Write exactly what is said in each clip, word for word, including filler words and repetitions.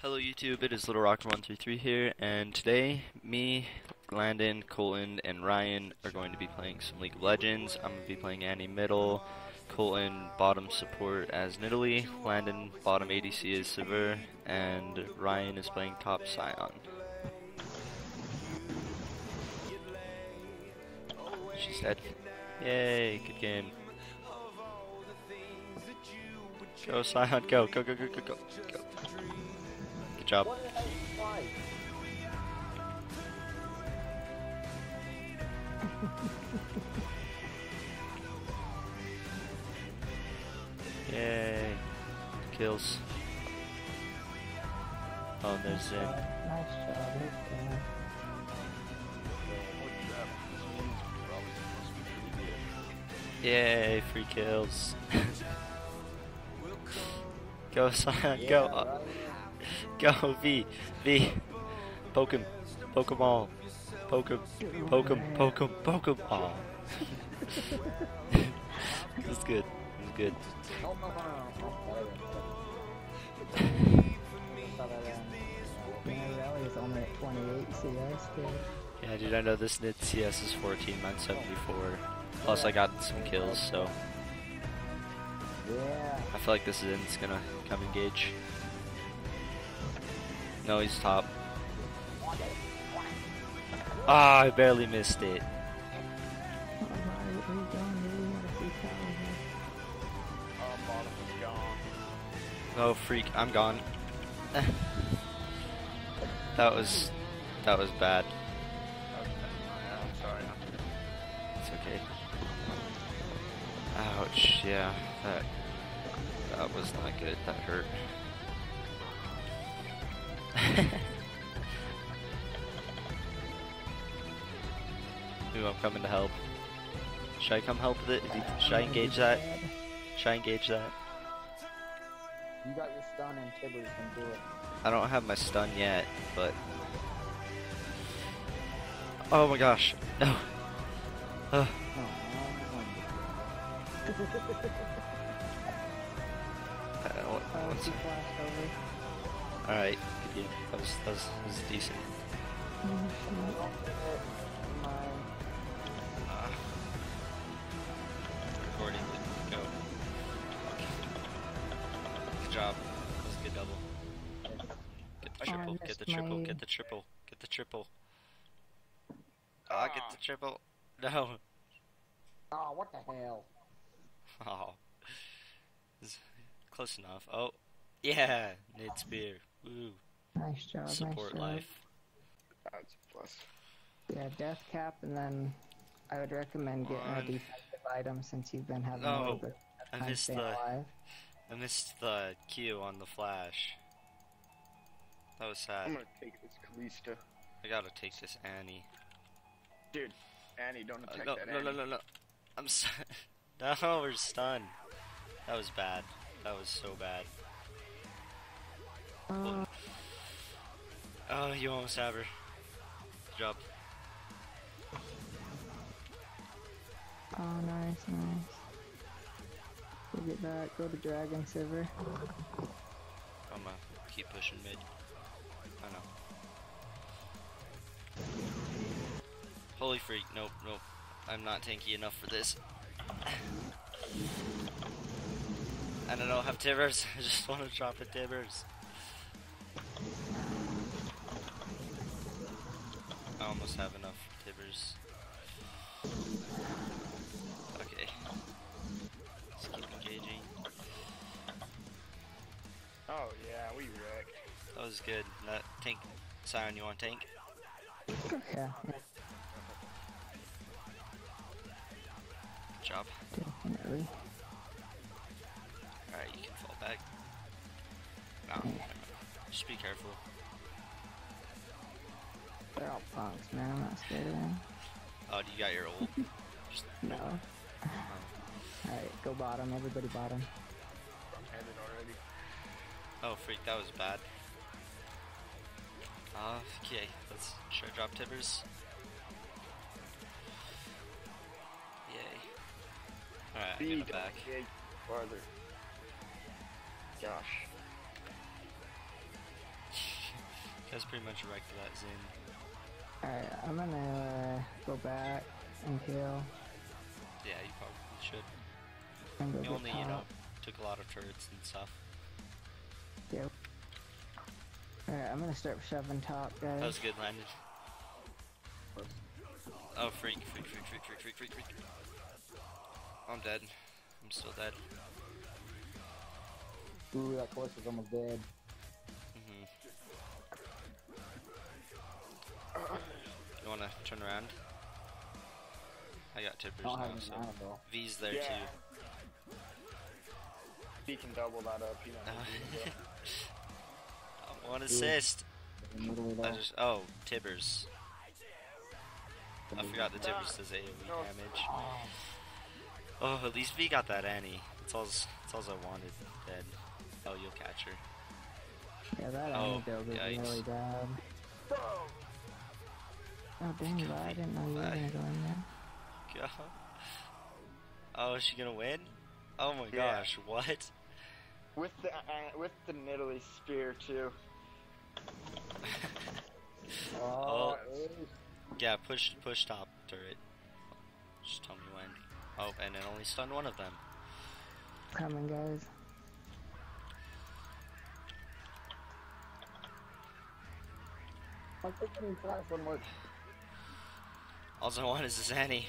Hello YouTube, it is Little Rocker one three three here, and today me, Landon, Colton, and Ryan are going to be playing some League of Legends. I'm going to be playing Annie middle, Colton bottom support as Nidalee, Landon bottom A D C as Sivir, and Ryan is playing top Sion. She's dead. Yay, good game. Go Sion, go, go, go, go, go, go, go. Good job. Yay. Kills. Oh, there's Zin. Nice job, yeah. Yay, free kills. Go Sion, yeah, go uh, Go V V Poke him, poke him all. Poke him, poke him, poke him, poke him all. It's good, it's good. Yeah dude, I know this Nid C S is fourteen, mine's seventy-four. Plus I got some kills, so yeah. I feel like this is in, it's gonna come engage. No, he's top. Ah, oh, I barely missed it. Oh freak, I'm gone. That was that was bad. I'm sorry. It's okay. Ouch, yeah, that, that was not good, that hurt. Ooh, I'm coming to help. Should I come help with it? Should I engage that? Should I engage that? You got your stun and Tibbers can do it. I don't have my stun yet, but... Oh my gosh, no! Uh. I don't want to. Alright, good game. That was, that was, that was decent. Uh, recording didn't go. Okay. Good job. That was a good double. Get the triple, get the triple, get the triple, get the triple. Ah, oh, get the triple. No. Oh, what the hell? Oh, close enough. Oh, yeah, Nid Spear. Woo. Nice job. Support nice life. Job. That's a plus. Yeah, death cap, and then I would recommend getting One. a defensive item since you've been having no. a little bit of time staying alive. I missed the Q on the flash. That was sad. I'm gonna take this Kalista. I gotta take this Annie. Dude, Annie, don't attack uh, no, that Annie. No, no, no, no. I'm sorry. No, we're stunned. That was bad. That was so bad. Uh, oh, you almost have her. Good job. Oh, nice, nice. We'll get back. Go to Dragon Sivir. I'm gonna keep pushing mid. I know. Holy freak. Nope, nope. I'm not tanky enough for this. I don't know, have Tibbers. I just want to drop a Tibbers. I almost have enough Tibbers. Okay. Let's keep engaging. Oh yeah, we wrecked. That was good. That tank. Sion, you want tank? Yeah. Job. Definitely. Alright, you can fall back. No, just be careful. They're all punks, man. I'm not scared of them. Oh, do you got your ult? Just... No. Oh. Alright, go bottom. Everybody bottom. Had it already. Oh, freak. That was bad. Uh, okay, let's try drop Tibbers. back, in the back. Yeah, farther. Gosh. That's pretty much wrecked that Zane. Alright, I'm gonna uh, go back and heal. Yeah, you probably should. And go you only, top. you know, took a lot of turrets and stuff. Yep. Alright, I'm gonna start shoving top, guys. That was good landing. Oh, freak, freak, freak, freak, freak, freak, freak, freak. I'm dead. I'm still dead. Ooh, that Kalista's almost dead. Mm-hmm. You wanna turn around? I got Tibbers now, so V's there yeah. too. He can double that up, you know. One assist! I just, oh, Tibbers. I forgot the Tibbers does A O E damage. Oh, at least V got that Annie. That's all, that's all I wanted. Dead. Oh, you'll catch her. Yeah, that Annie build is really bad. Oh, dang it, I didn't know you were gonna go in there. God. Oh, is she gonna win? Oh my yeah. gosh, what? With the uh, with the Nidalee spear too. oh, oh. Yeah, push push top turret. Just tell me when. Oh, and it only stunned one of them. Coming, guys. I'm thinking flash one more. All I want is this Annie.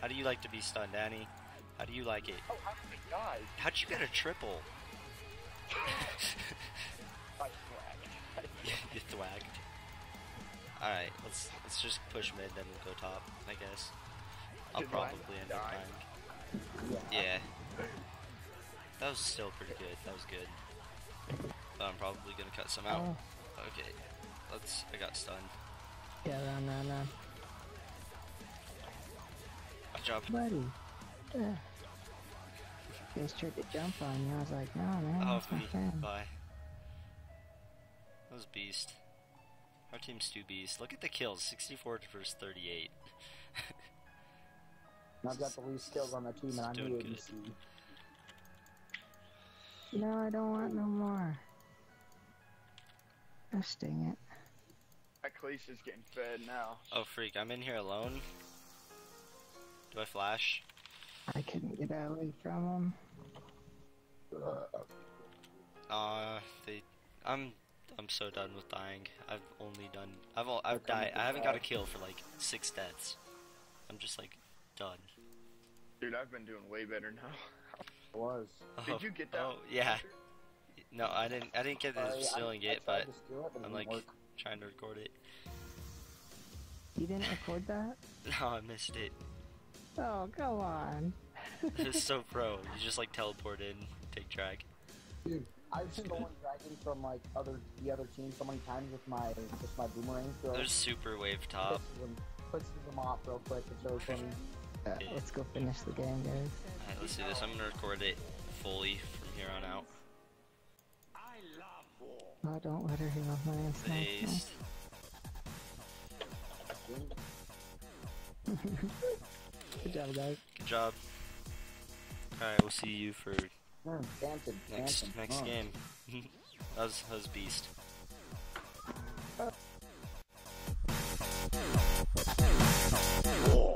How do you like to be stunned, Annie? How do you like it? Oh, how did we die? How'd you get a triple? I thwagged. You thwagged. Alright, let's let's just push mid, then we'll go top, I guess. I'll Did probably end up dying. Yeah. yeah. That was still pretty good, that was good. But I'm probably gonna cut some out. Oh. Okay. Let's I got stunned. Yeah, run, run, run. Good job. Buddy. Yeah. He was trying to jump on you, I was like, no man, oh, that's my thing. Bye. That was beast. Our team's two beasts. Look at the kills, sixty-four versus thirty-eight. I've got the least kills on the team and I'm doing good. No, I don't want no more. Gosh dang it. That Kalista's getting fed now. Oh freak, I'm in here alone. Do I flash? I couldn't get away from them. Uh, they. I'm. I'm so done with dying. I've only done. I've. All, I've died. I haven't got a kill for like six deaths. I'm just like done. Dude, I've been doing way better now. I was. Oh, did you get that? Oh yeah. No, I didn't. I didn't get the uh, stealing yeah, I, it, I but steal it, I'm like work. trying to record it. You didn't record that? No, I missed it. Oh, go on. Just so pro. You just like teleport in, take drag. Dude, I've stolen dragon from like other the other team so many times with my with my boomerang. So There's super wave top. Pushes them, pushes them off real quick. It's so funny. Uh, let's go finish the game, guys. Alright, let's do this. I'm gonna record it fully from here on out. I love war. Oh, don't let her heal my instincts. Good job, guys. Good job. Alright, we'll see you for mm, dancing, next dancing. next oh. game. that, was, that was beast. Oh.